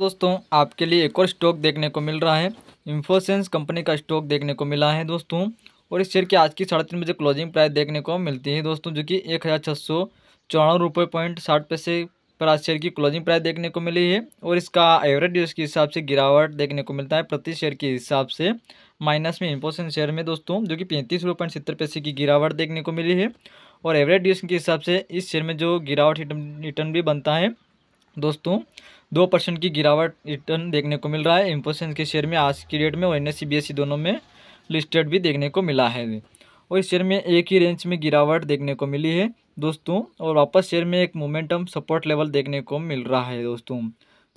दोस्तों आपके लिए एक और स्टॉक देखने को मिल रहा है, इन्फोसिस कंपनी का स्टॉक देखने को मिला है दोस्तों। और इस शेयर की आज की 3:30 बजे क्लोजिंग प्राइस देखने को मिलती है दोस्तों, जो कि 1694.60 रुपये पर आज शेयर की क्लोजिंग प्राइस देखने को मिली है। और इसका एवरेज ड्यूस के हिसाब से गिरावट देखने को मिलता है प्रति शेयर के हिसाब से, माइनस में इन्फोसिस शेयर में दोस्तों, जो कि 35.70 रुपये की गिरावट देखने को मिली है। और एवरेज ड्यूस के हिसाब से इस शेयर में जो गिरावट रिटर्न भी बनता है दोस्तों, 2% की गिरावट रिटर्न देखने को मिल रहा है इन्फोसिस के शेयर में आज की डेट में। और NSE BSE दोनों में लिस्टेड भी देखने को मिला है। और इस शेयर में एक ही रेंज में गिरावट देखने को मिली है दोस्तों, और वापस शेयर में एक मोमेंटम सपोर्ट लेवल देखने को मिल रहा है दोस्तों।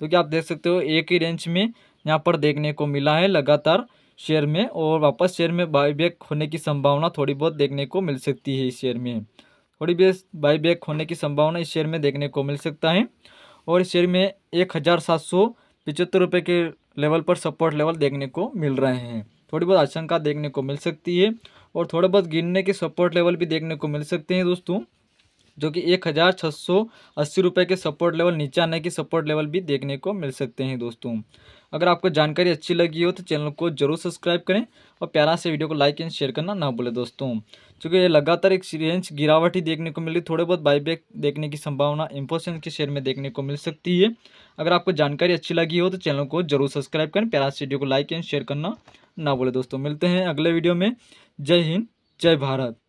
तो क्या आप देख सकते हो, एक ही रेंज में यहाँ पर देखने को मिला है लगातार शेयर में, और वापस शेयर में बाईबैक होने की संभावना थोड़ी बहुत देखने को मिल सकती है। इस शेयर में थोड़ी बहुत बाईबैक होने की संभावना इस शेयर में देखने को मिल सकता है। और इस शेयर में 1775 रुपये के लेवल पर सपोर्ट लेवल देखने को मिल रहे हैं। थोड़ी बहुत आशंका देखने को मिल सकती है, और थोड़ा बहुत गिरने के सपोर्ट लेवल भी देखने को मिल सकते हैं दोस्तों, जो कि 1680 रुपये के सपोर्ट लेवल, नीचे आने के सपोर्ट लेवल भी देखने को मिल सकते हैं दोस्तों। अगर आपको जानकारी अच्छी लगी हो तो चैनल को जरूर सब्सक्राइब करें, और प्यारा से वीडियो को लाइक एंड शेयर करना ना भूलें दोस्तों, क्योंकि ये लगातार एक रेंज गिरावट ही देखने को मिली। थोड़े बहुत बाईबैक देखने की संभावना इन्फोसिस के शेयर में देखने को मिल सकती है। अगर आपको जानकारी अच्छी लगी हो तो चैनल को जरूर सब्सक्राइब करें, प्यारा से वीडियो को लाइक एंड शेयर करना ना भूलें दोस्तों। मिलते हैं अगले वीडियो में। जय हिंद, जय भारत।